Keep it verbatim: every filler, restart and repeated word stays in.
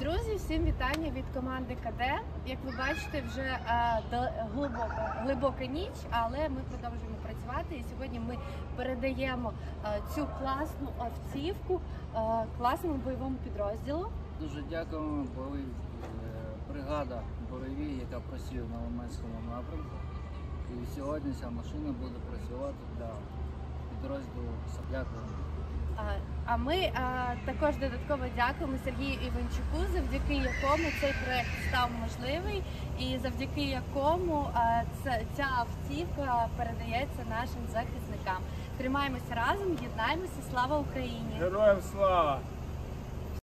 Друзі, всім вітання від команди КД. Як ви бачите, вже глибока, глибока ніч, але ми продовжуємо працювати. І сьогодні ми передаємо цю класну автівку класному бойовому підрозділу. Дуже дякуємо. Бригада Буревій, яка працює на Ломацькому напрямку. І сьогодні ця машина буде працювати для підрозділу Соблякова. А ми а, також додатково дякуємо Сергію Іванчуку, завдяки якому цей проєкт став можливий і завдяки якому а, ця автівка передається нашим захисникам. Тримаємося разом, єднаємося, слава Україні! Героям слава!